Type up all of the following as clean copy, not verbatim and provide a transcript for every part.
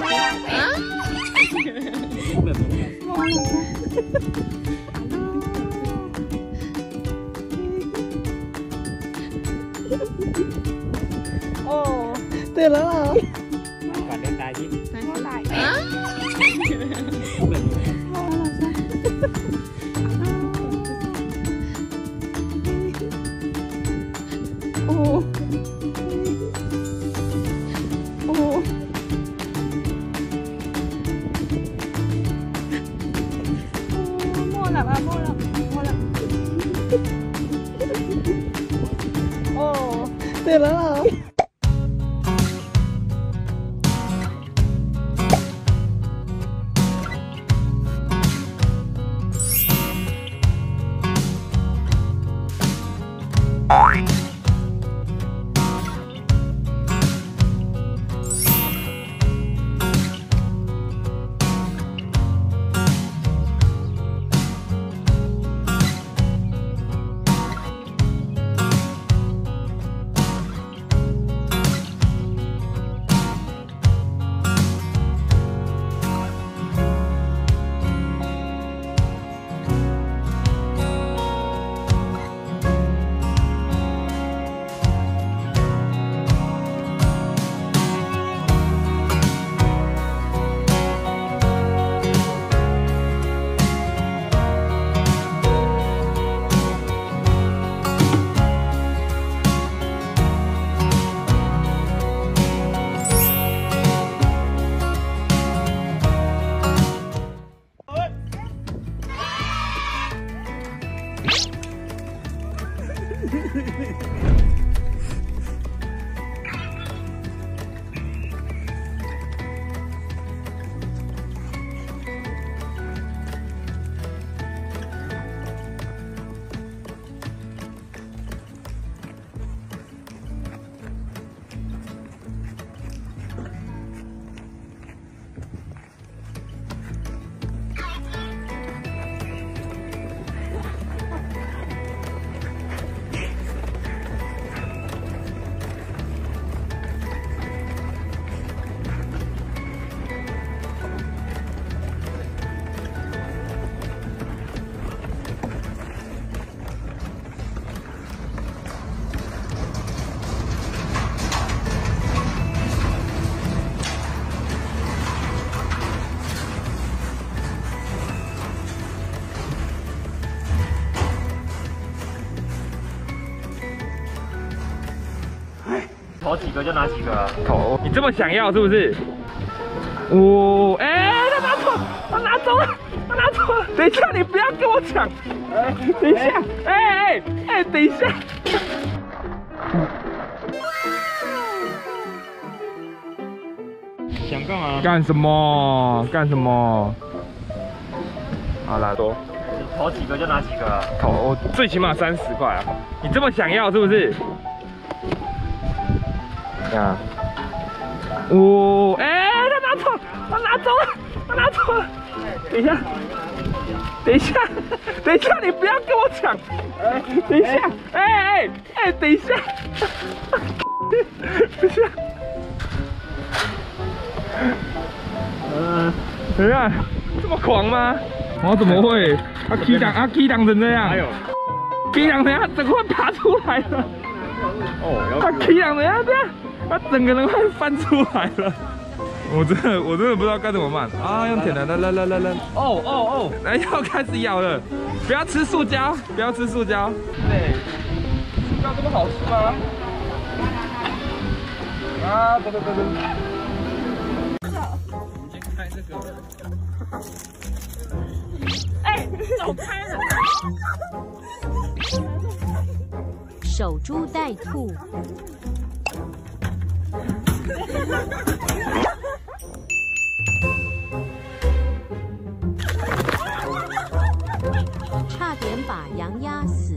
ตื่นแล้วเหรอมาก่อนเดินตายยิ้มเท่าไหร่โอ้โอ้โม่หลับอ่ะโม่หลับโม่หลับโอ้ตื่นแล้วเหรอ好几个就拿几个啊！哦，你这么想要是不是？哦，哎，他拿走，他拿走了，他拿走了！等一下，你不要跟我抢！哎，等一下，哎，等一下！想干嘛？干什么？干什么？好啦，多。好几个就拿几个啊！哦，最起码30块啊！你这么想要是不是？ 啊！哦，哎，他拿走了，他拿走了，他拿走了！等一下，等一下，等一下，你不要跟我抢！等一下，等一下，等一下，怎么样？这么狂吗？我怎么会？阿 K 党成这样？哎呦 ，K 党等下整块爬出来了！哦，阿 K 党等下这样。 他整个人快翻出来了，我真的不知道该怎么办啊！用舔的，来，哦，来要开始咬了，不要吃塑胶，不要吃塑胶。对，塑胶这么好吃吗？啊，等。你先开这个。哎，走开了。守株待兔。 差点把羊压死。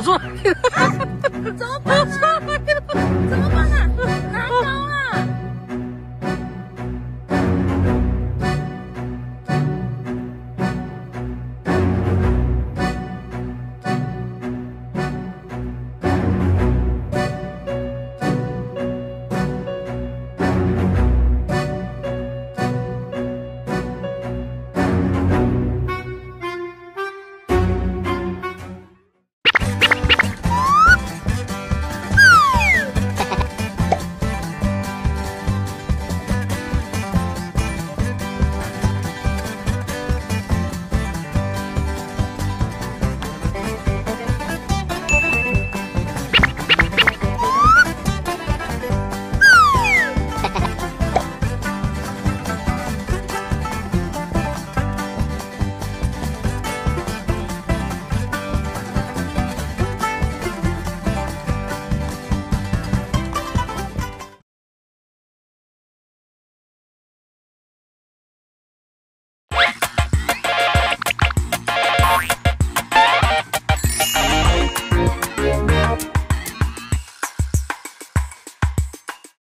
好做。